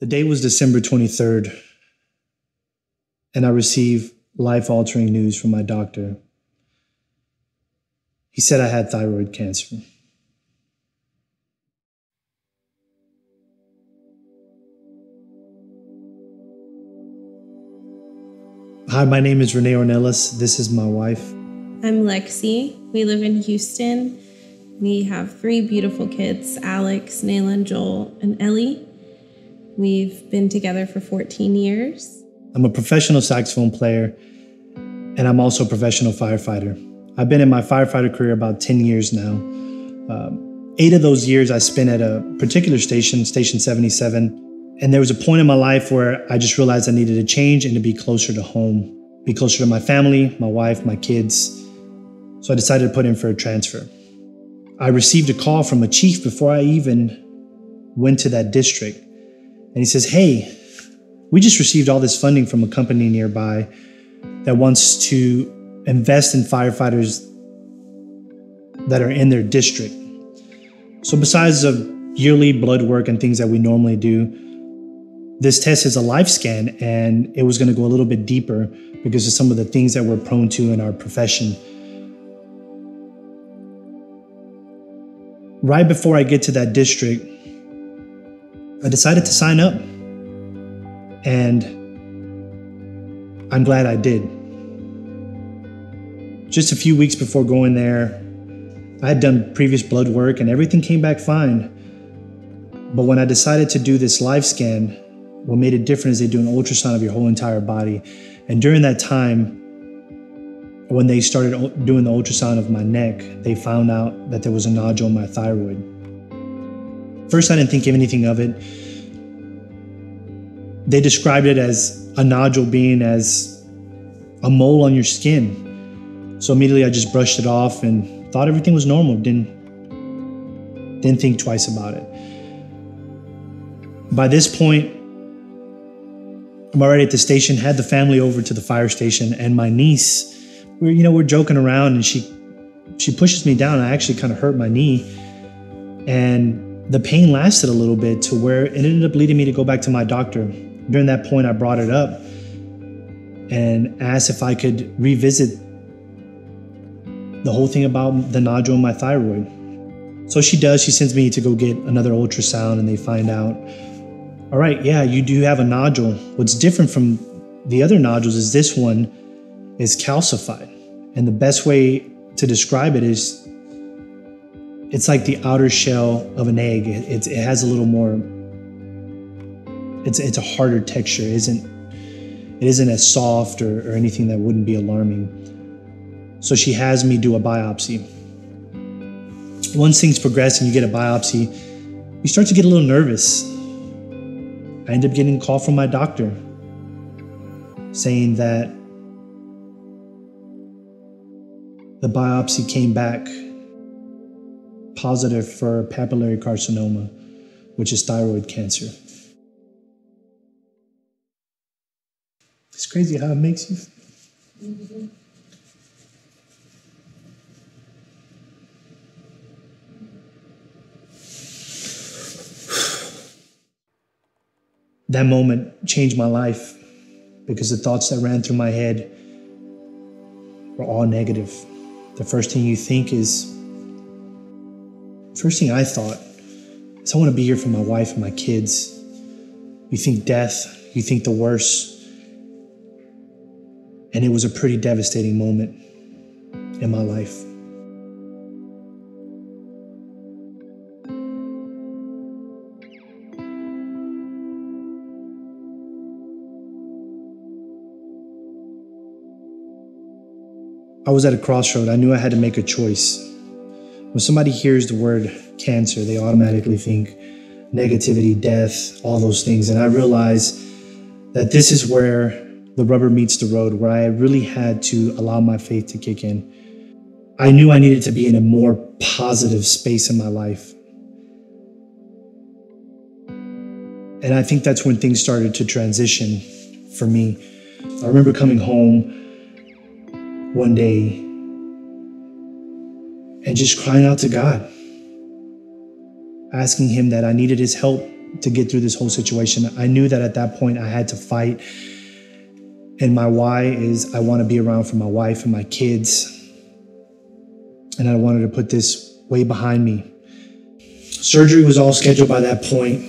The date was December 23rd, and I received life-altering news from my doctor. He said I had thyroid cancer. Hi, my name is Rene Ornelas. This is my wife. I'm Lexi. We live in Houston. We have three beautiful kids, Alex, Naylan, Joel, and Ellie. We've been together for 14 years. I'm a professional saxophone player, and I'm also a professional firefighter. I've been in my firefighter career about 10 years now. 8 of those years I spent at a particular station, Station 77, and there was a point in my life where I just realized I needed to change and to be closer to home, be closer to my family, my wife, my kids. So I decided to put in for a transfer. I received a call from a chief before I even went to that district. And he says, hey, we just received all this funding from a company nearby that wants to invest in firefighters that are in their district. So besides of yearly blood work and things that we normally do, this test is a life scan, and it was gonna go a little bit deeper because of some of the things that we're prone to in our profession. Right before I get to that district, I decided to sign up, and I'm glad I did. Just a few weeks before going there, I had done previous blood work and everything came back fine. But when I decided to do this life scan, what made it different is they do an ultrasound of your whole entire body. And during that time, when they started doing the ultrasound of my neck, they found out that there was a nodule in my thyroid. First, I didn't think anything of it. They described it as a nodule being as a mole on your skin. So immediately I just brushed it off and thought everything was normal. Didn't think twice about it. By this point, I'm already at the station, had the family over to the fire station, and my niece, we're joking around, and she pushes me down. I actually kind of hurt my knee, and the pain lasted a little bit to where it ended up leading me to go back to my doctor. During that point, I brought it up and asked if I could revisit the whole thing about the nodule in my thyroid. So she does. She sends me to go get another ultrasound, and they find out, all right, yeah, you do have a nodule. What's different from the other nodules is this one is calcified. And the best way to describe it is it's like the outer shell of an egg. It has a little more, it's a harder texture. It isn't as soft or anything that wouldn't be alarming. So she has me do a biopsy. Once things progress and you get a biopsy, you start to get a little nervous. I end up getting a call from my doctor saying that the biopsy came back positive for papillary carcinoma, which is thyroid cancer. It's crazy how it makes you. Mm-hmm. That moment changed my life because the thoughts that ran through my head were all negative. The first thing you think is, first thing I thought is I want to be here for my wife and my kids. You think death, you think the worst. And it was a pretty devastating moment in my life. I was at a crossroad. I knew I had to make a choice. When somebody hears the word cancer, they automatically think negativity, death, all those things. And I realized that this is where the rubber meets the road, where I really had to allow my faith to kick in. I knew I needed to be in a more positive space in my life. And I think that's when things started to transition for me. I remember coming home one day and just crying out to God, asking him that I needed his help to get through this whole situation. I knew that at that point I had to fight. And my why is I want to be around for my wife and my kids. And I wanted to put this way behind me. Surgery was all scheduled by that point.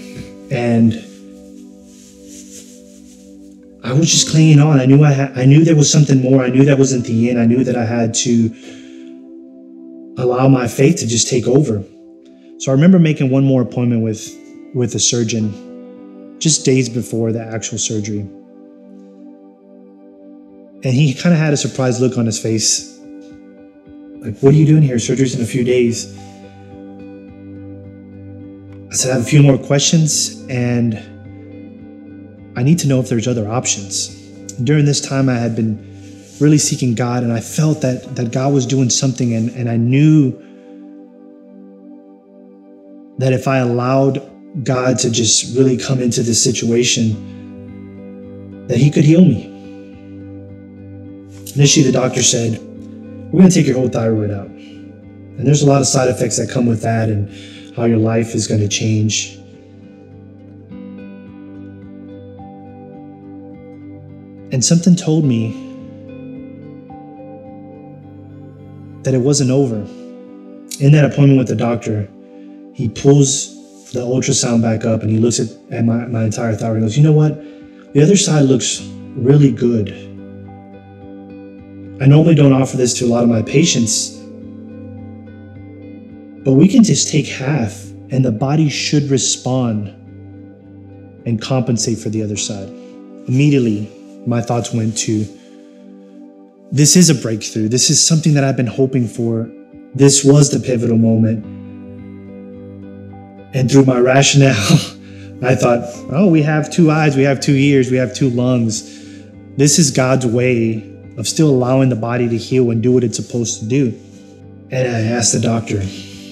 And I was just clinging on. I knew there was something more. I knew that wasn't the end. I knew that I had to allow my faith to just take over. So I remember making one more appointment with a surgeon just days before the actual surgery. And he kind of had a surprised look on his face. Like, what are you doing here? Surgery's in a few days. I said, I have a few more questions and I need to know if there's other options. And during this time, I had been really seeking God, and I felt that God was doing something, and I knew that if I allowed God to just really come into this situation, that he could heal me. Initially, the doctor said, we're going to take your whole thyroid out. And there's a lot of side effects that come with that and how your life is going to change. And something told me that it wasn't over. In that appointment with the doctor, he pulls the ultrasound back up and he looks at my entire thyroid and goes, you know what? The other side looks really good. I normally don't offer this to a lot of my patients, but we can just take half and the body should respond and compensate for the other side. Immediately, my thoughts went to, this is a breakthrough. This is something that I've been hoping for. This was the pivotal moment. And through my rationale, I thought, oh, we have two eyes, we have 2 ears, we have 2 lungs. This is God's way of still allowing the body to heal and do what it's supposed to do. And I asked the doctor,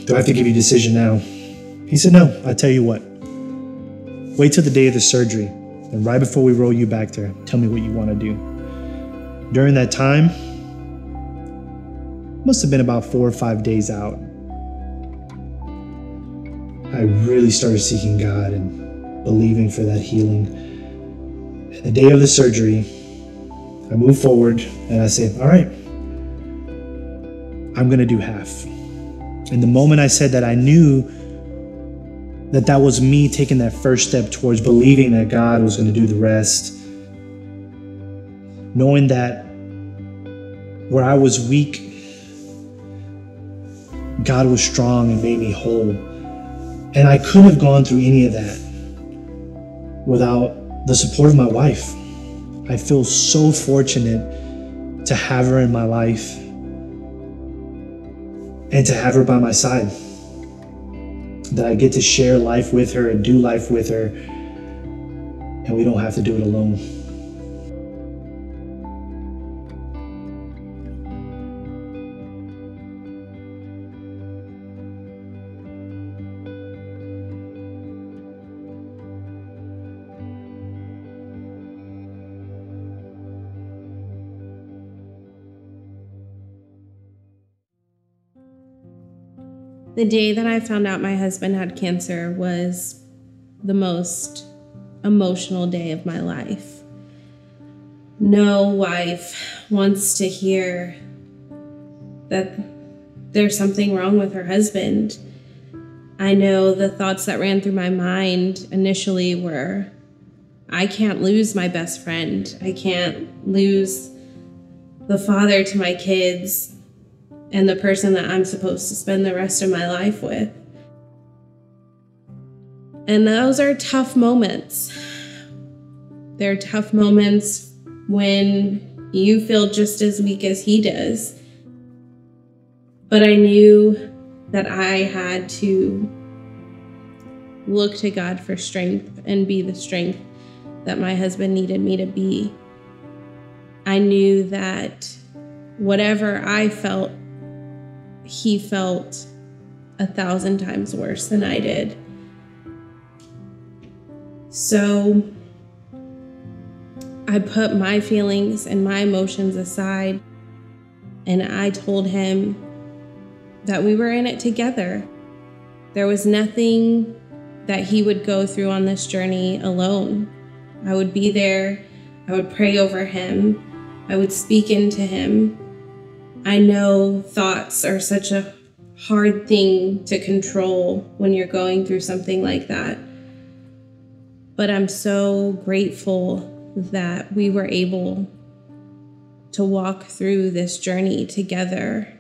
do I have to give you a decision now? He said, no, I'll tell you what. Wait till the day of the surgery, and right before we roll you back there, tell me what you want to do. During that time, must have been about 4 or 5 days out, I really started seeking God and believing for that healing. And the day of the surgery, I move forward and I say, all right, I'm gonna do half. And the moment I said that, I knew that that was me taking that first step towards believing that God was gonna do the rest. Knowing that where I was weak, God was strong and made me whole. And I couldn't have gone through any of that without the support of my wife. I feel so fortunate to have her in my life and to have her by my side, that I get to share life with her and do life with her, and we don't have to do it alone. The day that I found out my husband had cancer was the most emotional day of my life. No wife wants to hear that there's something wrong with her husband. I know the thoughts that ran through my mind initially were, I can't lose my best friend. I can't lose the father to my kids and the person that I'm supposed to spend the rest of my life with. And those are tough moments. They're tough moments when you feel just as weak as he does. But I knew that I had to look to God for strength and be the strength that my husband needed me to be. I knew that whatever I felt, he felt 1,000 times worse than I did. So I put my feelings and my emotions aside, and I told him that we were in it together. There was nothing that he would go through on this journey alone. I would be there. I would pray over him. I would speak into him. I know thoughts are such a hard thing to control when you're going through something like that. But I'm so grateful that we were able to walk through this journey together.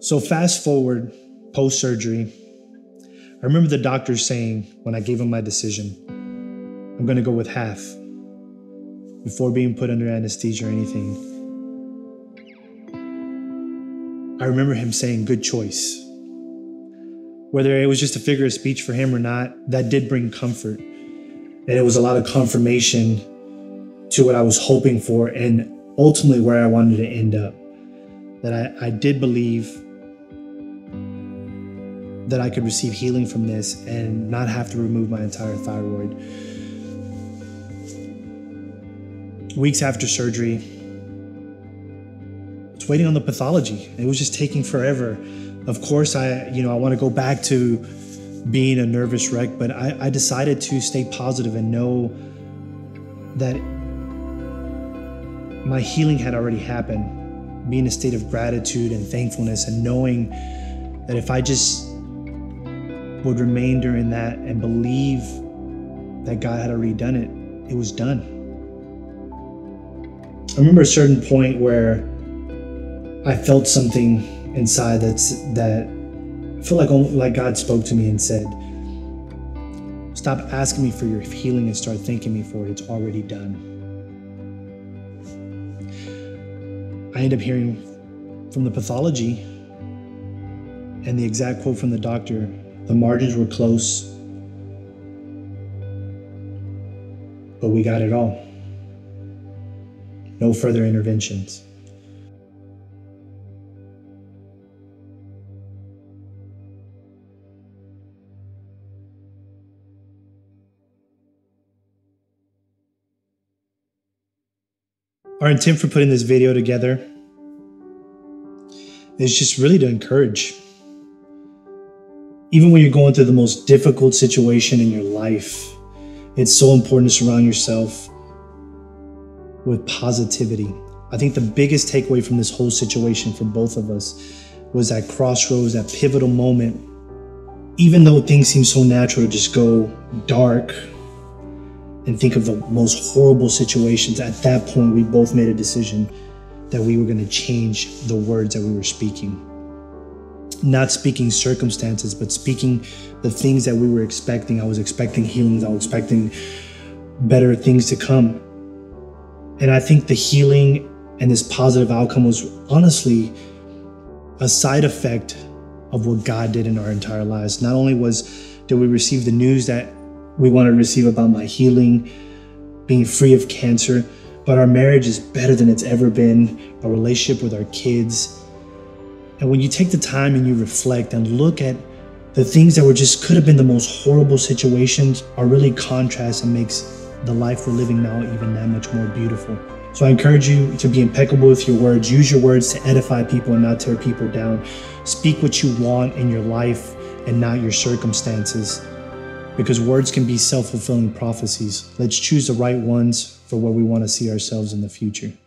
So fast forward, post-surgery, I remember the doctor saying when I gave him my decision, I'm gonna go with half, before being put under anesthesia or anything. I remember him saying, good choice. Whether it was just a figure of speech for him or not, that did bring comfort. And it was a lot of confirmation to what I was hoping for and ultimately where I wanted to end up. That I did believe that I could receive healing from this and not have to remove my entire thyroid. Weeks after surgery, it's waiting on the pathology. It was just taking forever. Of course, I want to go back to being a nervous wreck, but I decided to stay positive and know that my healing had already happened. Being in a state of gratitude and thankfulness and knowing that if I just would remain during that and believe that God had already done it, it was done. I remember a certain point where I felt something inside that I feel like God spoke to me and said, stop asking me for your healing and start thanking me for it, it's already done. I end up hearing from the pathology and the exact quote from the doctor, the margins were close, but we got it all. No further interventions. Our intent for putting this video together is just really to encourage. Even when you're going through the most difficult situation in your life, it's so important to surround yourself with positivity. I think the biggest takeaway from this whole situation for both of us was that crossroads, that pivotal moment. Even though things seem so natural to just go dark and think of the most horrible situations, at that point we both made a decision that we were going to change the words that we were speaking. Not speaking circumstances, but speaking the things that we were expecting. I was expecting healings, I was expecting better things to come. And I think the healing and this positive outcome was honestly a side effect of what God did in our entire lives. Not only did we receive the news that we wanted to receive about my healing, being free of cancer, but our marriage is better than it's ever been, our relationship with our kids. And when you take the time and you reflect and look at the things that could have been the most horrible situations are really contrast and makes the life we're living now even that much more beautiful. So I encourage you to be impeccable with your words. Use your words to edify people and not tear people down. Speak what you want in your life and not your circumstances, because words can be self-fulfilling prophecies. Let's choose the right ones for where we want to see ourselves in the future.